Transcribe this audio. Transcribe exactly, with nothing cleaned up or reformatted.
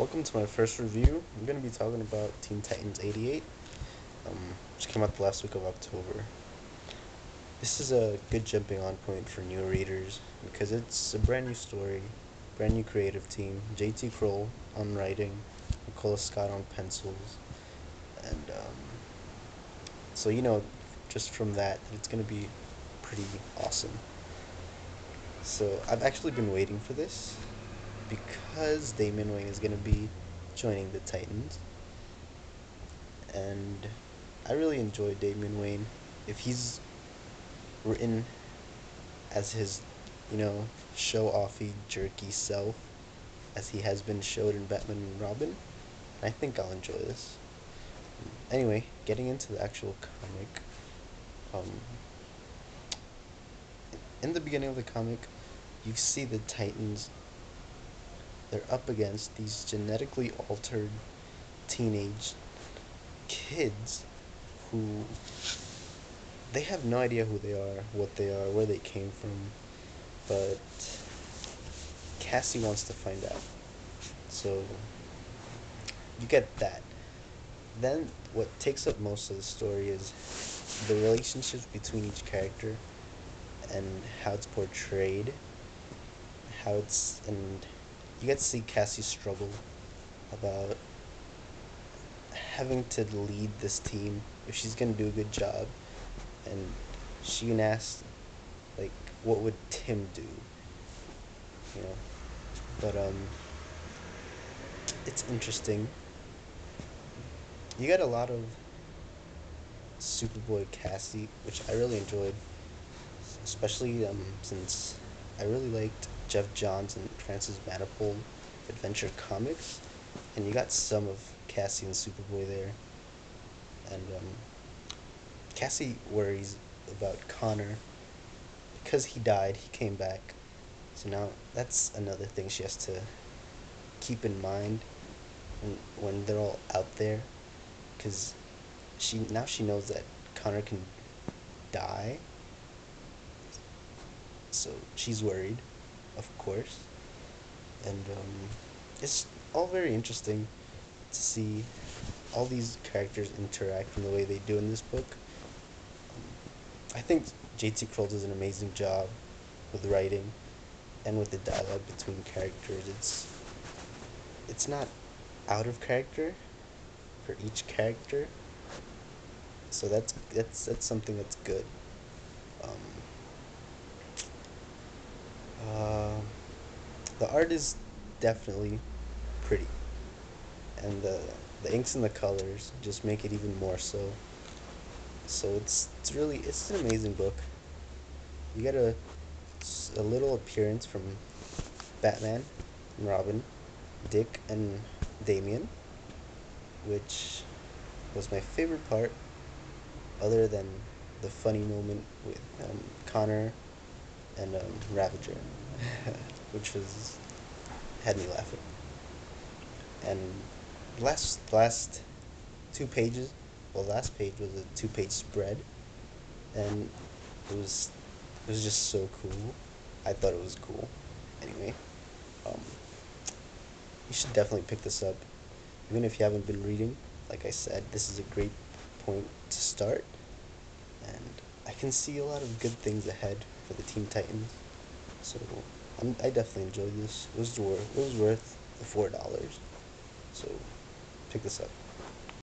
Welcome to my first review. I'm going to be talking about Teen Titans eighty-eight, um, which came out the last week of October. This is a good jumping on point for new readers, because it's a brand new story, brand new creative team, J T Krull on writing, Nicola Scott on pencils, and um, so you know, just from that, it's going to be pretty awesome. So I've actually been waiting for this, because Damian Wayne is going to be joining the Titans. And I really enjoy Damian Wayne. If he's written as his, you know, show-offy, jerky self, as he has been showed in Batman and RObin, I think I'll enjoy this. Anyway, getting into the actual comic. Um, in the beginning of the comic, you see the Titans. They're up against these genetically altered teenage kids who, they have no idea who they are, what they are, where they came from, but Cassie wants to find out. So you get that. Then what takes up most of the story is the relationships between each character and how it's portrayed, how it's, and you get to see Cassie's struggle about having to lead this team if she's going to do a good job. And she can ask, like, what would Tim do? You know? But, um, it's interesting. You get a lot of Superboy Cassie, which I really enjoyed, especially um, since I really liked Jeff Johns and Francis Manapul Adventure Comics, and you got some of Cassie and Superboy there. And um, Cassie worries about Conner. Because he died, he came back, so now that's another thing she has to keep in mind when, when they're all out there, because she, now she knows that Conner can die, so she's worried. Of course. And um, it's all very interesting to see all these characters interact in the way they do in this book. Um, I think J T Krull does an amazing job with writing and with the dialogue between characters. It's it's not out of character for each character, so that's that's that's something that's good. Um, Uh, the art is definitely pretty, and the the inks and the colors just make it even more so. So it's it's really it's an amazing book. You get a a little appearance from Batman and RObin, Dick and Damian, which was my favorite part, other than the funny moment with um, Conner and um, Ravager, which was, had me laughing. And last last two pages, well, last page was a two-page spread, and it was it was just so cool. I thought it was cool. Anyway, um, you should definitely pick this up, even if you haven't been reading. Like I said, this is a great point to start, and I can see a lot of good things ahead for the Teen Titans, so I'm, I definitely enjoyed this. It was worth, it was worth the four dollars, so pick this up.